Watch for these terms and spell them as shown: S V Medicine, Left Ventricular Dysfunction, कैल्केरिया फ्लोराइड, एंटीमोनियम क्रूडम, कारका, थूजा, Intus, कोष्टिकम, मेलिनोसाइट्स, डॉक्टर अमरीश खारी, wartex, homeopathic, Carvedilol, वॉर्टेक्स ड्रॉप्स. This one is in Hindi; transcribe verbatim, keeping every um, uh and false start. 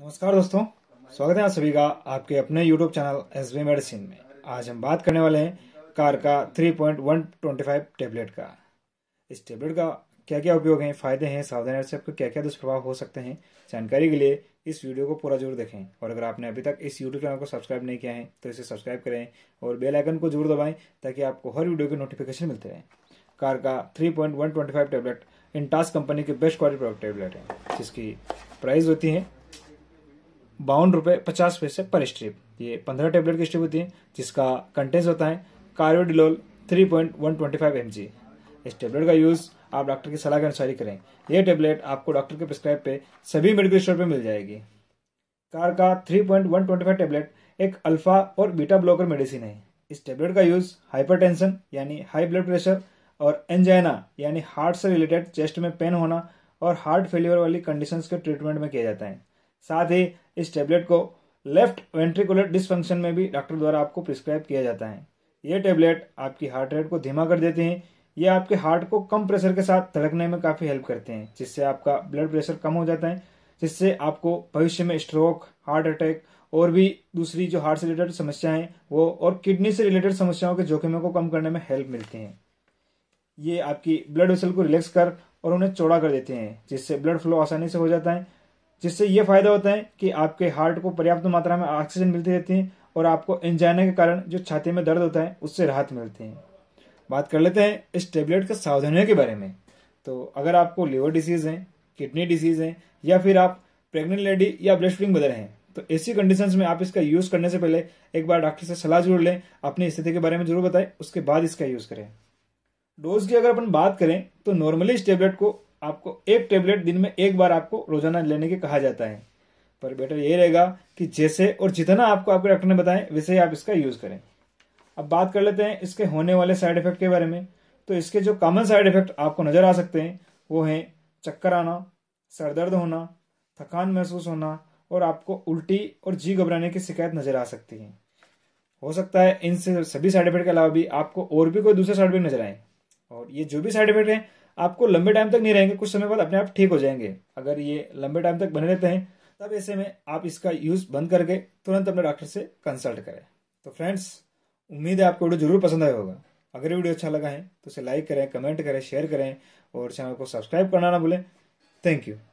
नमस्कार दोस्तों, स्वागत है आप सभी का आपके अपने YouTube channel S V medicine में। आज हम बात करने वाले हैं कारका three point one two five tablet का। इस टेबलेट का क्या क्या उपयोग हैं, फायदे हैं, सावधानी से आपको क्या क्या दुष्प्रभाव हो सकते हैं, जानकारी के लिए इस वीडियो को पूरा जरूर देखें। और अगर आपने अभी तक इस यूट्यूब चैनल को सब्सक्राइब नहीं किया है तो इसे सब्सक्राइब करें और बेल आइकन को जरूर दबाएं ताकि आपको हर वीडियो के नोटिफिकेशन मिलते रहें। कारका three point one two five tablet Intas company के बेस्ट क्वालिटी प्रोडक्ट टेबलेट है, जिसकी प्राइस होती है बावन रुपये पचास पैसे पर स्ट्रिप। ये पंद्रह टेबलेट की स्ट्रिप होती है, जिसका कंटेंस होता है carvedilol three point one two five mg. इस टेबलेट का यूज आप डॉक्टर की सलाह के अनुसार ही करें। यह टेबलेट आपको डॉक्टर के प्रिस्क्राइब पे सभी मेडिकल स्टोर पे मिल जाएगी। कारका three point one two five tablet एक अल्फा और बीटा ब्लॉकर मेडिसिन है। इस टेबलेट का यूज हाइपरटेंशन यानी हाई ब्लड प्रेशर और एंजाइना यानी हार्ट से रिलेटेड चेस्ट में पेन होना और हार्ट फेलियर वाली कंडीशंस के ट्रीटमेंट में किया जाता है। साथ ही इस टेबलेट को लेफ्ट वेंट्रिकुलर डिसफंक्शन में भी डॉक्टर द्वारा आपको प्रिस्क्राइब किया जाता है। ये टेबलेट आपकी हार्ट रेट को धीमा कर देते हैं। ये आपके हार्ट को कम प्रेशर के साथ धड़कने में काफी हेल्प करते हैं, जिससे आपका ब्लड प्रेशर कम हो जाता है, जिससे आपको भविष्य में स्ट्रोक, हार्ट अटैक और भी दूसरी जो हार्ट से रिलेटेड समस्याएं वो और किडनी से रिलेटेड समस्याओं के जोखिमों को कम करने में हेल्प मिलती है। ये आपकी ब्लड वेसल को रिलैक्स कर और उन्हें चौड़ा कर देते हैं, जिससे ब्लड फ्लो आसानी से हो जाता है। जिससे ये फायदा होता है कि आपके हार्ट को पर्याप्त मात्रा में ऑक्सीजन मिलती रहती है और आपको एंजाइना के कारण जो छाती में दर्द होता है उससे राहत मिलती है। बात कर लेते हैं इस टेबलेट के सावधानियों के बारे में। तो अगर आपको लिवर डिसीज है, किडनी डिसीज है या फिर आप प्रेग्नेंट लेडी या ब्रेस्ट फीडिंग मदर हैं तो ऐसी कंडीशंस में आप इसका यूज करने से पहले एक बार डॉक्टर से सलाह जरूर लें, अपनी स्थिति के बारे में जरूर बताएं, उसके बाद इसका यूज करें। डोज की अगर अपन बात करें तो नॉर्मली इस टेबलेट को आपको एक टेबलेट दिन में एक बार आपको रोजाना लेने के कहा जाता है, पर बेटर ये रहेगा कि जैसे और जितना आपको आपके डॉक्टर ने बताया वैसे ही आप इसका यूज करें। अब बात कर लेते हैं इसके होने वाले साइड इफेक्ट के बारे में। तो इसके जो कॉमन साइड इफेक्ट आपको नजर आ सकते हैं वो हैं चक्कर आना, सर दर्द होना, थकान महसूस होना और आपको उल्टी और जी घबराने की शिकायत नजर आ सकती है। हो सकता है इन सभी साइड इफेक्ट के अलावा भी आपको और भी कोई दूसरे साइड इफेक्ट नजर आए, और ये जो भी साइड इफेक्ट है आपको लंबे टाइम तक नहीं रहेंगे, कुछ समय बाद अपने आप ठीक हो जाएंगे। अगर ये लंबे टाइम तक बने रहते हैं तब ऐसे में आप इसका यूज बंद करके तुरंत अपने डॉक्टर से कंसल्ट करें। तो फ्रेंड्स, उम्मीद है आपको वीडियो जरूर पसंद आया होगा। अगर वीडियो अच्छा लगा है तो इसे लाइक करें, कमेंट करें, शेयर करें और चैनल को सब्सक्राइब करना ना भूलें। Thank you.